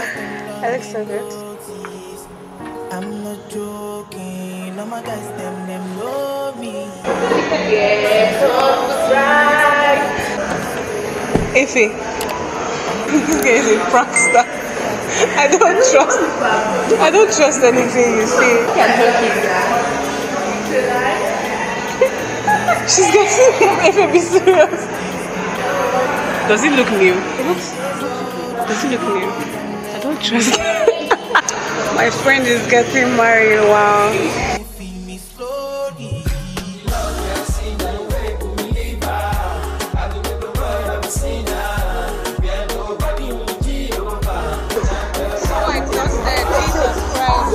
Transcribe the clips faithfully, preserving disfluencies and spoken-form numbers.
I look so good. I'm not joking. No, my guys, them, them love me. Yes, alright. Ify, this guy is a prankster. I don't trust. I don't trust anything you say. She's getting. Ify, be serious. Does it look new? It looks. Does it look new? I don't trust you. My friend is getting married, wow. So exhausted, Jesus Christ.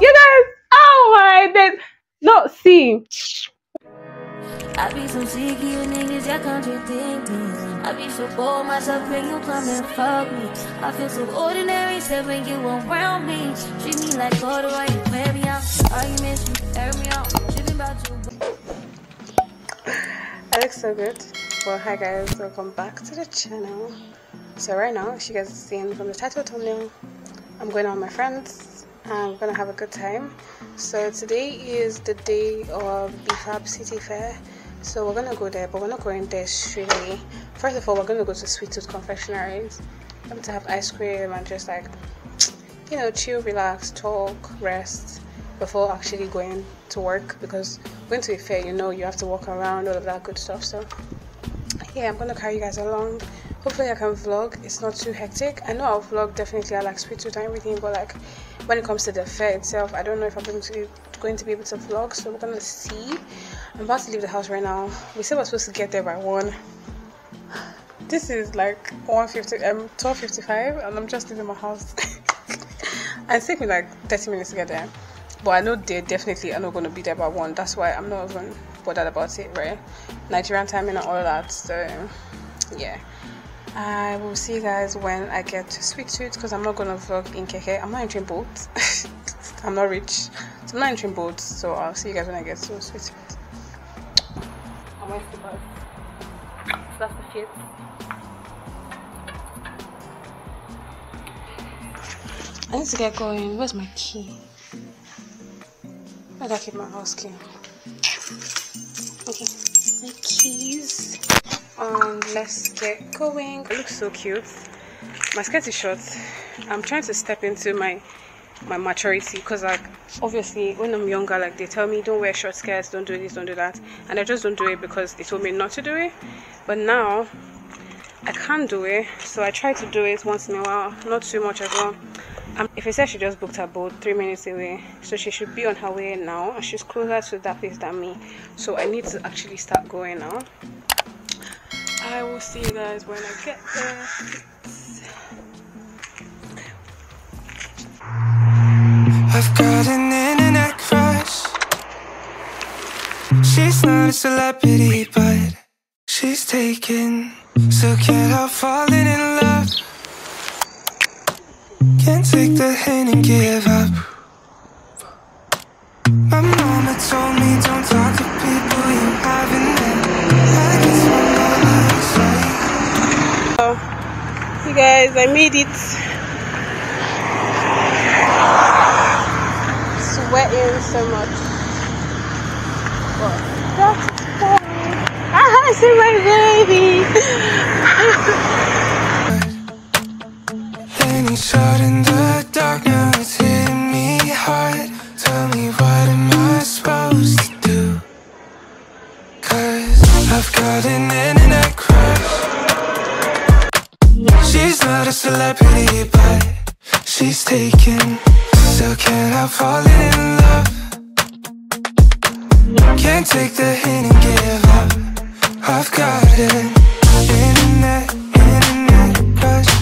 You guys, oh my days. No, see. I be so sick, you niggas, y'all contradicting. I be so bold myself when you come and fuck me. I feel so ordinary, said when you around me. Treat me like order, are you wear me out? Are you miss me? Air me out. Dreaming about you. I look so good. Well, hi guys, welcome back to the channel. So right now, as you guys are seeing from the title thumbnail, I'm going out with my friends. And we're gonna have a good time. So today is the day of BeFab City Fair, so we're gonna go there, but we're not going there straight away. First of all, we're gonna go to Sweet Tooth Confectionaries. I'm going to have ice cream and just like, you know, chill, relax, talk, rest before actually going to work, because going to a fair, you know, you have to walk around, all of that good stuff. So yeah, I'm gonna carry you guys along. Hopefully I can vlog, it's not too hectic. I know I'll vlog definitely, I like Sweet Tooth and everything, but like when it comes to the fair itself, I don't know if I'm going to, going to be able to vlog, so we're gonna see. I'm about to leave the house right now. We said we're supposed to get there by one. This is like one fifty, um, twelve fifty-five, and I'm just leaving my house. And it took me like thirty minutes to get there, but I know they definitely are not gonna be there by one. That's why I'm not even bothered about it, right? Nigerian timing and all that. So yeah, I will see you guys when I get to Sweet Suits, because I'm not going to vlog in K K. I'm not entering boats. I'm not rich, so I'm not entering boats. So I'll see you guys when I get to Sweet Suits. I'm waiting for the bus. So that's the shit. I need to get going. Where's my key? Where did I keep my house key? Okay, my keys. Um let's get going. It looks so cute. My skirt is short. I'm trying to step into my my maturity, because like obviously when I'm younger, like they tell me don't wear short skirts, don't do this, don't do that, and I just don't do it because they told me not to do it. But now I can't do it, so I try to do it once in a while, not too much as well. Um, if it says she just booked her boat three minutes away, so she should be on her way now, and she's closer to that place than me, so I need to actually start going now. I will see you guys when I get there. I've got an internet crush. She's not a celebrity, but she's taken. So can't help falling in love. Can't take the hint and give up. My mama told me don't talk to people you haven't met. I guess my mama was right. Oh, you guys, I made it. Sweating so much. But that's fine. Ah, I see my baby. Shot in the dark, now it's hitting me hard. Tell me what am I supposed to do? Cause I've got an internet crush. She's not a celebrity, but she's taken. So can I fall in love? Can't take the hint and give up. I've got an internet, internet crush.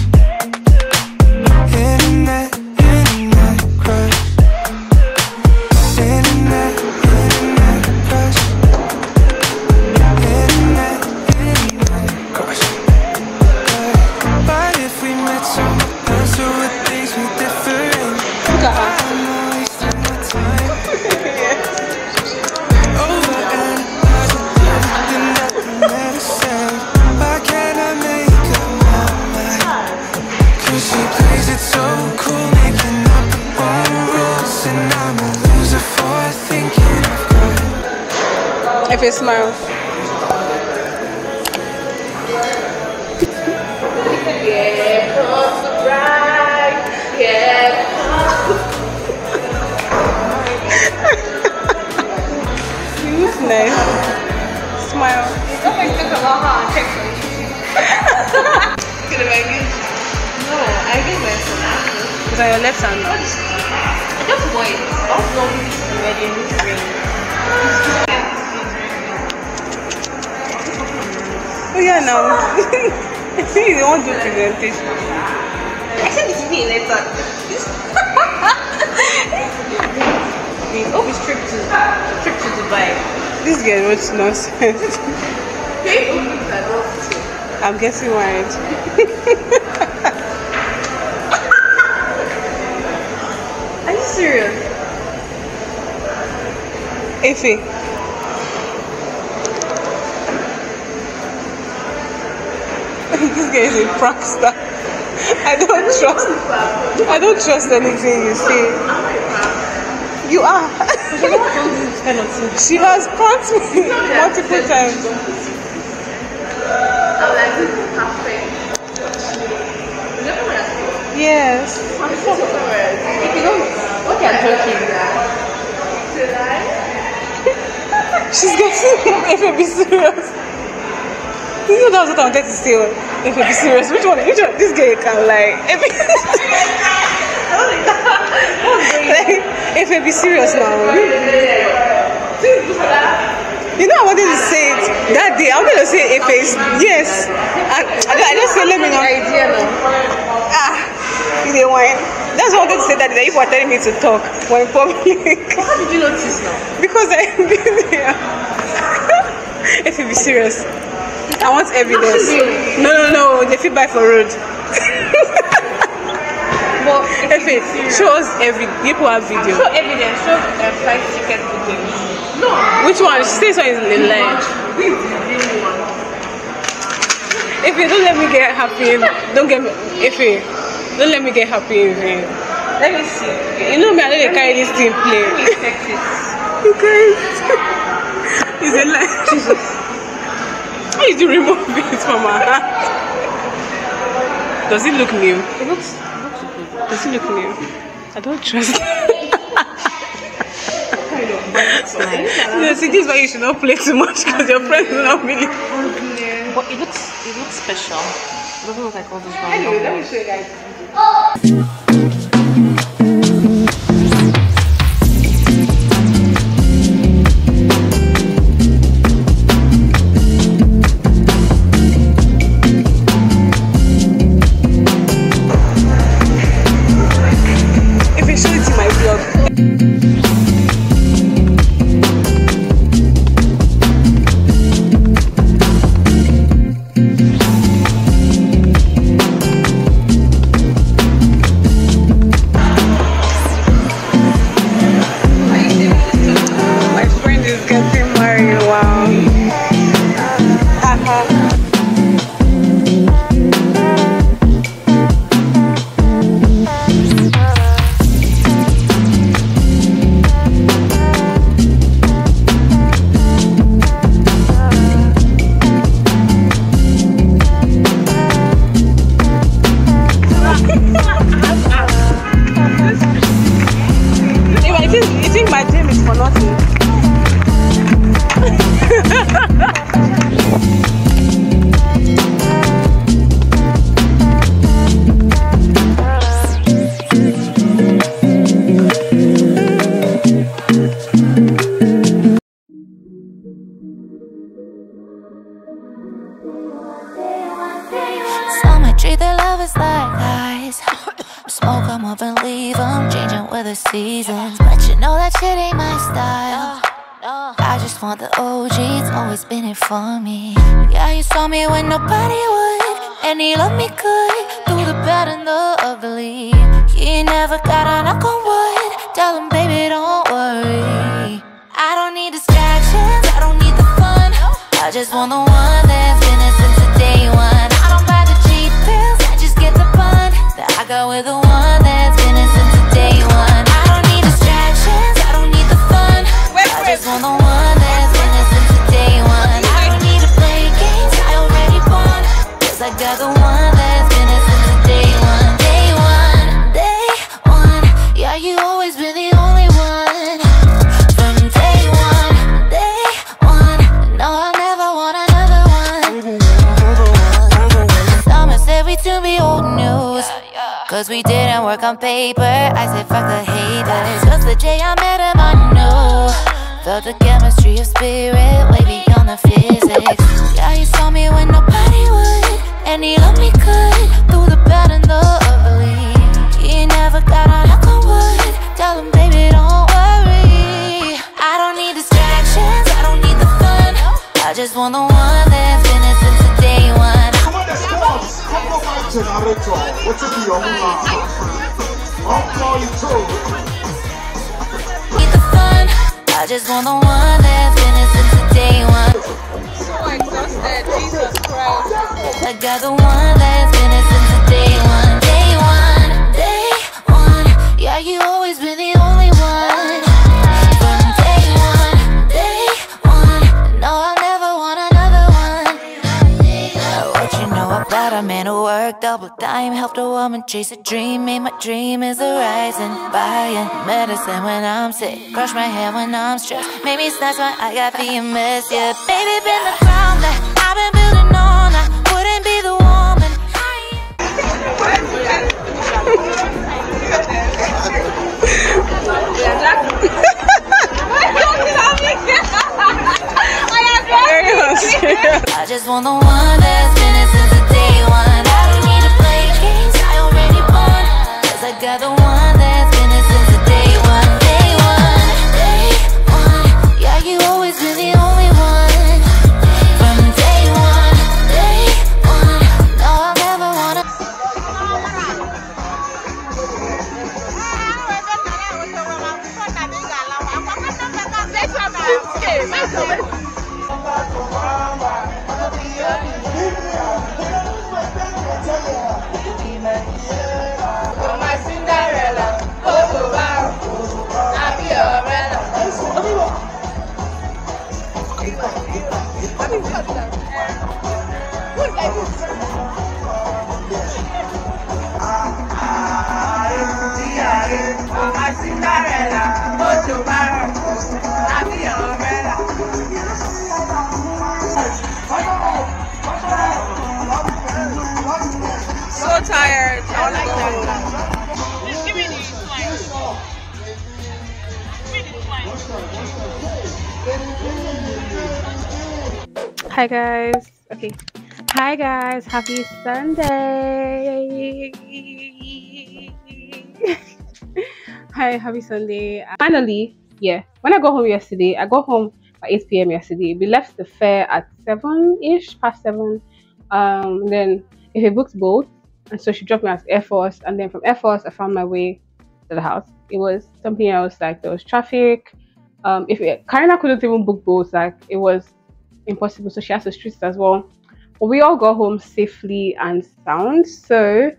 If it smells. You smell. Smile. Something took a long time to take. Could have made you. No, I didn't wear it. It's on your left hand. I just wait. I don't know if it's ready and it's ready. Oh yeah, now. I think you don't do presentation. I said it's me later. Oh, it's trip to trip to Dubai. This girl what's nonsense. I'm guessing right. Are you serious? Effie. This guy is a prankster. I don't trust. I don't trust anything you say. You are. She has pranked me multiple times. Yes. If you don't, what are you? She's getting. If you be serious. You know that's what I wanted to say. If you be serious, which one? Which one? This girl can lie. If you like, if you be serious now, you know I wanted to say it that day. I wanted to say if it's yes, and I just said let me know. Ah, you didn't want. That's what I wanted to say that day. You were telling me to talk when public. How did you notice now? Because I've been there. If you be serious. I want evidence. No, no, no. They feel buy for road. Well, if it shows every people have video. Show evidence. Show uh, flight ticket video. No. Which one? She says one is in the line. If you don't let me get happy, don't get me. If you don't let me get happy, if you. Let me see. You know me. I know they carry this team play. You guys. It's a lie. Jesus. Why did you remove it from my hand? Does it look new? It looks, it looks good. Does it look new? I don't trust. No, see, this is why you should not play too much because your friends will not believe. But it looks, it looks special. It doesn't look like all those ones. Anyway, let me show you guys. Oh. Seasons, but you know that shit ain't my style. No, no. I just want the O G's, always been it for me. Yeah, you saw me when nobody would, and he loved me good through the bad and the ugly. He never got a knock on wood. Tell him, baby, don't worry. I don't need distractions, I don't need the fun. I just want the one that's been it since the day one. I don't buy the cheap pills, I just get the bun. That I go with the one that's been it since the day one. I don't need distractions, I don't work on paper. I said fuck the haters. 'Cause the day I met him I knew, felt the chemistry of spirit way beyond the physics. Yeah, he saw me when nobody would, and he loved me good through the bad and the ugly. He never got on knock on wood. Tell him baby don't worry, I don't need distractions, I don't need the fun, I just want the one that's been it since the day one. I just want the one that's been it since the day one. I'm so exhausted, Jesus Christ. I got the one that's been it since the day one. Day one, day one. Yeah, you always been the only one. From day one, day one. No, I'll never want another one. What you know about a man who worked double time, helped a woman chase a dream, made my dream is a rising. Buying medicine when I'm sick, crush my hair when I'm stressed, made me snatch my I got the mess. Yeah, baby been the crown that I've been building on. I wouldn't be the woman I just want the one that's been it since the day one. I don't need to play games, I already won. 'Cause I got the one that's been it since the day one. Day one, day one. Yeah, you always been the only one. From day one, day one. No, I'll never wanna. Hi guys, okay. Hi guys, happy Sunday. Hi, happy Sunday. Finally, yeah, when I got home yesterday, I got home at eight p m yesterday. We left the fair at seven-ish, past seven. Um, then if it booked both, and so she dropped me at Air Force, and then from Air Force, I found my way to the house. It was something else, like there was traffic. Um, if it, Karina couldn't even book both, like it was impossible, so she has to street it as well. But we all got home safely and sound, so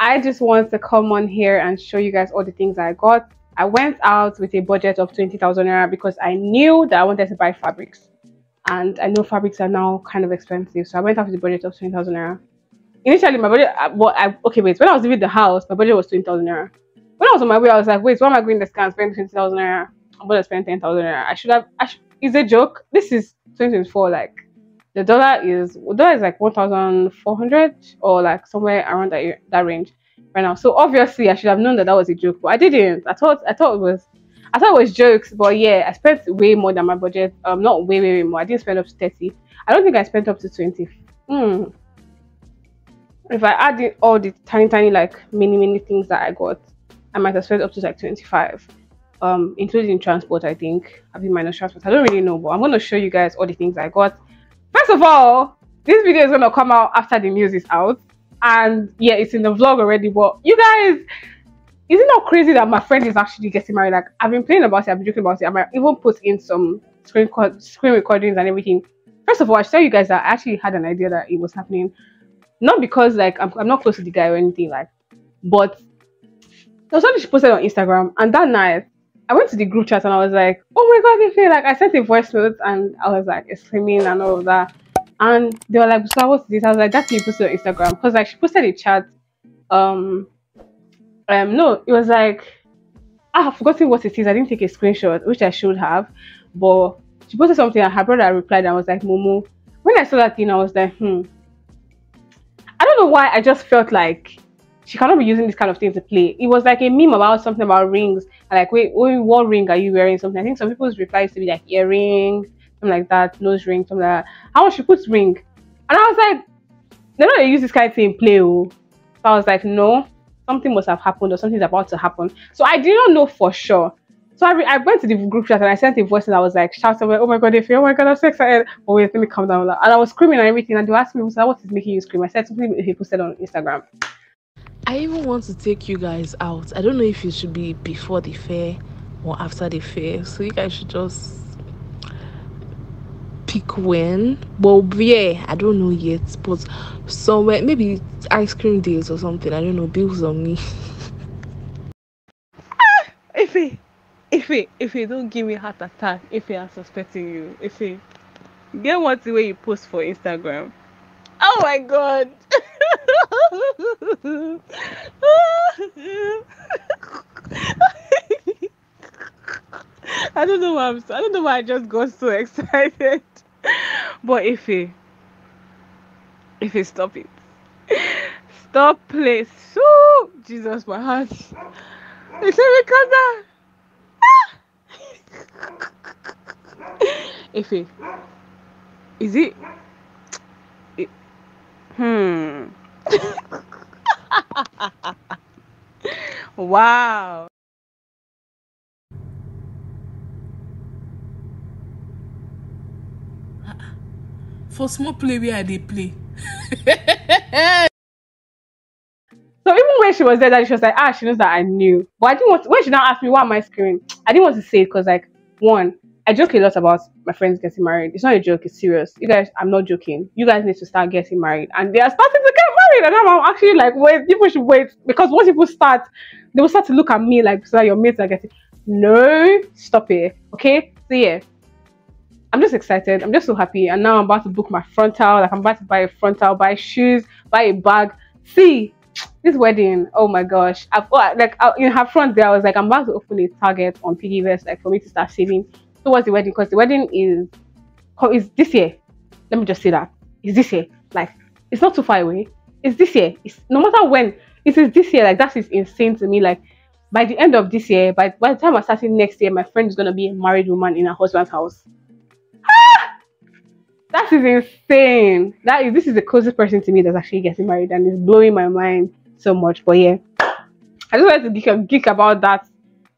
I just wanted to come on here and show you guys all the things I got. I went out with a budget of twenty thousand naira because I knew that I wanted to buy fabrics, and I know fabrics are now kind of expensive, so I went out with a budget of twenty thousand naira. Initially, my budget, well, I, okay, wait, when I was leaving the house, my budget was twenty thousand naira. When I was on my way, I was like, wait, why am I going to scan spend twenty thousand naira? I'm going to spend ten thousand naira. I should have, I sh it's a joke. This is twenty twenty-four, like, the dollar is, dollar is like one thousand four hundred or like somewhere around that, that range right now. So obviously, I should have known that that was a joke, but I didn't. I thought, I thought it was, I thought it was jokes, but yeah, I spent way more than my budget. Um, not way, way, way more. I didn't spend up to thirty. I don't think I spent up to twenty. Hmm. If I add in all the tiny tiny like many many things that I got, I might have spent up to like twenty-five, um including transport. I think I've been minus transport, I don't really know, but I'm going to show you guys all the things I got. First of all, this video is going to come out after the news is out, and yeah, it's in the vlog already. But you guys, is it not crazy that my friend is actually getting married? Like, I've been playing about it, I've been joking about it, I might even put in some screen screen recordings and everything. First of all, I should tell you guys that I actually had an idea that it was happening. Not because like I'm, I'm not close to the guy or anything, like, but there was something she posted on Instagram, and that night I went to the group chat and I was like, oh my god, K K, like I sent a voice note and I was like exclaiming and all of that, and they were like, so what's this? I was like, that's what you posted on Instagram, because like she posted a chat, um um no, it was like, I have forgotten what it is, I didn't take a screenshot, which I should have, but she posted something and her brother replied and I was like, Momo. When I saw that thing, I was like, hmm, I don't know why I just felt like she cannot be using this kind of thing to play. It was like a meme about something about rings. And like, wait, wait, what ring are you wearing? Something. I think some people's replies to be like earring, something like that, nose ring, something like that. How much she puts ring? And I was like, they don't use this kind of thing in play. Oh. So I was like, no, something must have happened or something's about to happen. So I didn't know for sure. So I, I went to the group chat and I sent a voice and I was like shouting, oh my god, they feel, oh my god, I'm so excited. Oh wait, let me calm down. And I was screaming and everything. And they asked me, what is making you scream? I said something he posted on Instagram. I even want to take you guys out. I don't know if it should be before the fair or after the fair. So you guys should just pick when. Well, yeah, I don't know yet. But somewhere, maybe ice cream days or something. I don't know. Bills on me. Ah, Ife, Ife, Ife, don't give me heart attack. Ife, I'm suspecting you. Ife, get what's the way you post for Instagram. Oh my god. I don't know why I'm so, I don't know why I just got so excited. But if he if he stop it. Stop please. So Jesus, my heart. It's a If he is it Hmm. Wow. For small play, where they play. So even when she was there, that she was like, ah, she knows that I knew. But I didn't want to, when she now asked me why am I screaming, I didn't want to say it because, like, one, I joke a lot about my friends getting married. It's not a joke, it's serious. You guys, I'm not joking. You guys need to start getting married. And they are starting to get married. And I'm actually like, wait, people should wait. Because once people start, they will start to look at me like, so that your mates are getting... No, stop it. Okay? So yeah, I'm just excited. I'm just so happy. And now I'm about to book my frontal. Like, I'm about to buy a frontal, buy shoes, buy a bag. See, this wedding, oh my gosh. I've, like, in her front there, I was like, I'm about to open a Target on Piggy Vest, like, for me to start saving towards the wedding, because the wedding is is this year. Let me just say that it's this year. Like, it's not too far away. It's this year. It's no matter when. It is this year. Like, that is insane to me. Like, by the end of this year, by by the time I'm starting next year, my friend is gonna be a married woman in her husband's house. Ah! That is insane. That is this is the closest person to me that's actually getting married, and it's blowing my mind so much. But yeah, I just wanted to geek, up, geek about that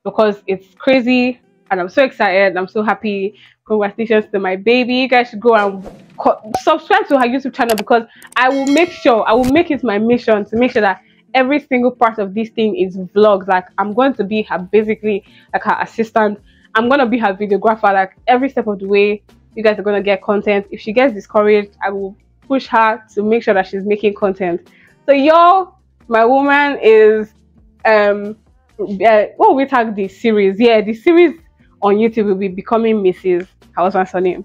because it's crazy. And I'm so excited. I'm so happy. Congratulations to my baby. You guys should go and subscribe to her YouTube channel because I will make sure, I will make it my mission to make sure that every single part of this thing is vlogs. Like, I'm going to be her, basically, like her assistant. I'm going to be her videographer. Like, every step of the way, you guys are going to get content. If she gets discouraged, I will push her to make sure that she's making content. So, y'all, my woman is, um, uh, what we tag this series? Yeah, the series on YouTube will be Becoming Missus Houseman's Surname.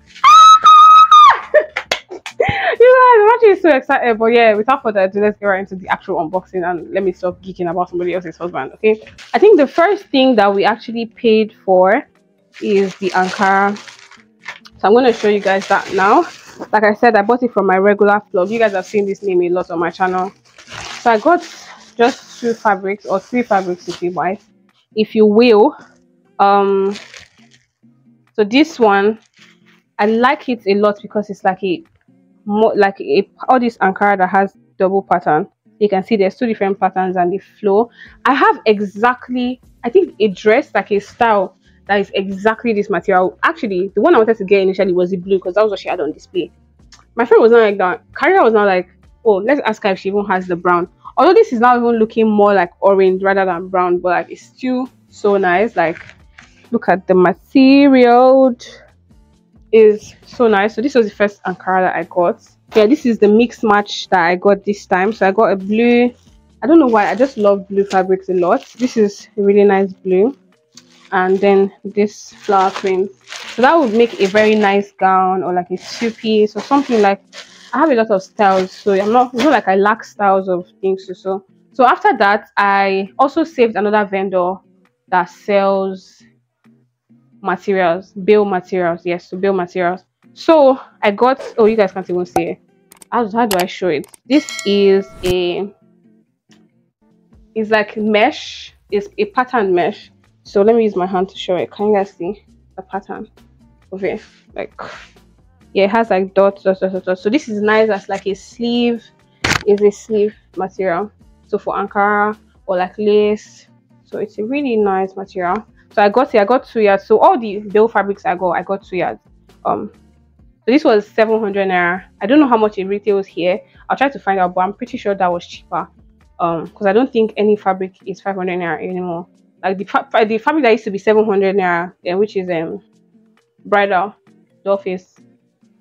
You guys, I'm actually so excited. But yeah, without further ado, let's get right into the actual unboxing and let me stop geeking about somebody else's husband, okay? I think the first thing that we actually paid for is the Ankara. So I'm going to show you guys that now. Like I said, I bought it from my regular vlog. You guys have seen this name a lot on my channel. So I got just two fabrics or three fabrics to be wise, if you will. Um... So this one, I like it a lot because it's like a more like a all this Ankara that has double pattern. You can see there's two different patterns and the flow. I have exactly, I think, a dress, like a style that is exactly this material. Actually, the one I wanted to get initially was the blue because that was what she had on display. My friend was not like that. Carrier was not like, oh, let's ask her if she even has the brown. Although this is now even looking more like orange rather than brown, but like it's still so nice. Like, look at the material, is so nice. So this was the first Ankara that I got. Yeah, this is the mix match that I got this time. So I got a blue. I don't know why, I just love blue fabrics a lot. This is a really nice blue, and then this flower print. So that would make a very nice gown or like a two-piece or something. Like, I have a lot of styles, so I'm not, you know, like I lack styles of things. So so so after that, I also saved another vendor that sells materials, bill materials. Yes, so bill materials. So I got, oh, you guys can't even see it. How, how do I show it? This is a It's like mesh. It's a pattern mesh. So let me use my hand to show it. Can you guys see the pattern of it? Like, yeah, it has like dots, dots, dots, dots. So this is nice as like a sleeve. It's a sleeve material. So for Ankara or like lace. So it's a really nice material. So I got it. I got two yards. So all the bill fabrics I got, I got two yards. Um, so this was seven hundred naira. I don't know how much it retails here. I'll try to find out, but I'm pretty sure that was cheaper. Um, because I don't think any fabric is five hundred naira anymore. Like the fa the fabric that used to be seven hundred naira, yeah, which is um bridal, dollface,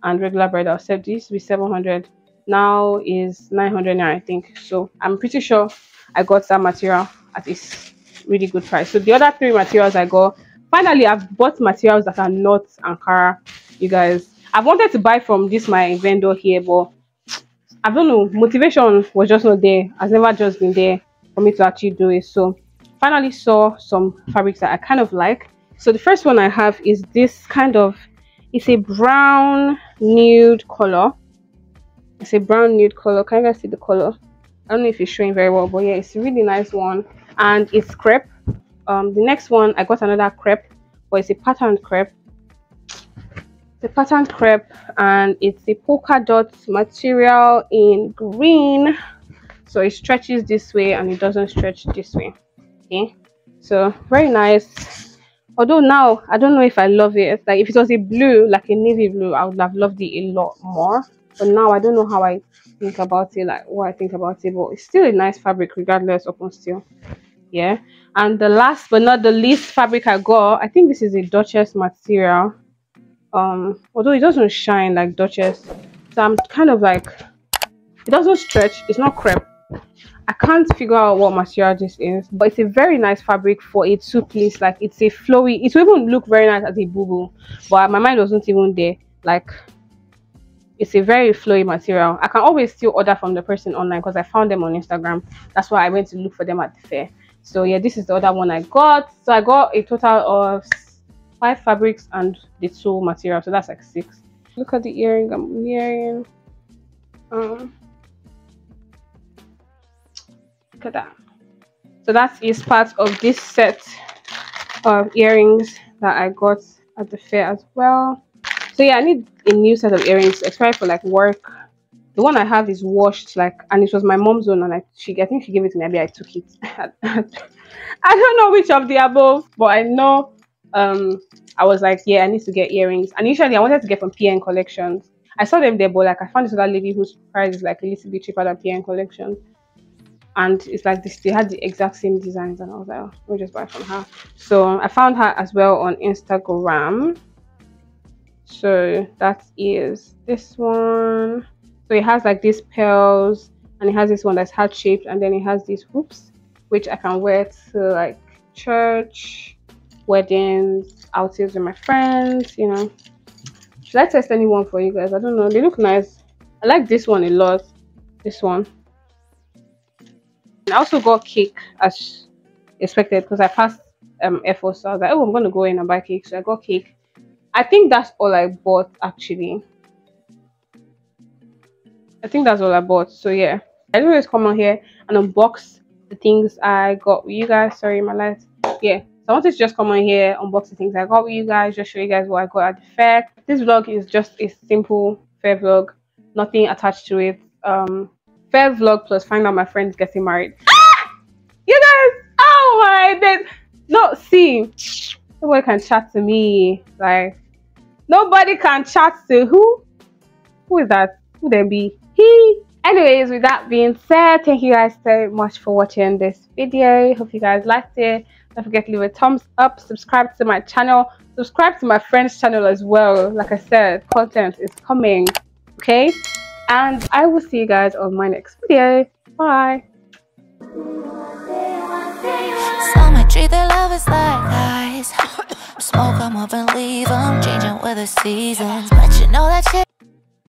and regular bridal. Except this used to be seven hundred. Now is nine hundred naira, I think. So I'm pretty sure I got that material at this really good price. So the other three materials I got, finally I've bought materials that are not Ankara, you guys. I've wanted to buy from this my vendor here, but I don't know, motivation was just not there. Has never just been there for me to actually do it. So finally saw some fabrics that I kind of like. So the first one I have is this kind of, it's a brown nude color. It's a brown nude color. Can you guys see the color? I don't know if it's showing very well, but yeah, it's a really nice one. And it's crepe. Um, the next one, I got another crepe, but it's a patterned crepe. It's a patterned crepe, and it's a polka dot material in green. So it stretches this way, and it doesn't stretch this way. Okay, so very nice. Although now, I don't know if I love it. Like if it was a blue, like a navy blue, I would have loved it a lot more. But now I don't know how I think about it, like what I think about it, but it's still a nice fabric regardless, upon still. Yeah. And the last but not the least fabric I got, I think this is a Duchess material. Um, although it doesn't shine like Duchess. So I'm kind of like, it doesn't stretch, it's not crepe. I can't figure out what material this is, but it's a very nice fabric for a two-piece. Like it's a flowy, it will even look very nice as a boo-boo, but my mind wasn't even there. Like it's a very flowy material. I can always still order from the person online because I found them on Instagram. That's why I went to look for them at the fair. So yeah, this is the other one I got. So I got a total of five fabrics and the two material. So that's like six. Look at the earring I'm wearing. Um, look at that. So that is part of this set of earrings that I got at the fair as well. So yeah, I need a new set of earrings, expired for like work. The one I have is washed, like, and it was my mom's one, and I, she, I think she gave it to me. Maybe I took it. I don't know which of the above, but I know um, I was like, yeah, I need to get earrings. And initially, I wanted to get from P N Collections. I saw them there, but like, I found this other lady whose price is like a little bit cheaper than P N Collections. And it's like this, they had the exact same designs, and I was like, oh, we'll just buy from her. So I found her as well on Instagram. So that is this one. So it has like these pearls, and it has this one that's heart shaped, and then it has these hoops which I can wear to like church, weddings, outings with my friends, you know. Should I test any one for you guys? I don't know, they look nice. I like this one a lot, this one. And I also got cake as expected because I passed um F O, so I was like, oh, I'm gonna go in and buy cake. So I got cake. I think that's all I bought actually. I think that's all I bought. So yeah, I always come on here and unbox the things I got with you guys. Sorry, my lights. Yeah, so I wanted to just come on here, unbox the things I got with you guys, just show you guys what I got at the fair. This vlog is just a simple fair vlog, nothing attached to it. Um, fair vlog plus find out my friends getting married. Ah! You guys! Oh my days! No, see. Nobody can chat to me. Like nobody can chat to who? Who is that? Who they be? He. Anyways, with that being said, thank you guys so much for watching this video. Hope you guys liked it. Don't forget to leave a thumbs up. Subscribe to my channel. Subscribe to my friend's channel as well. Like I said, content is coming. Okay? And I will see you guys on my next video. Bye. Treat their lovers like lies. Smoke 'em up and leave 'em, changing with the seasons. But you know that shit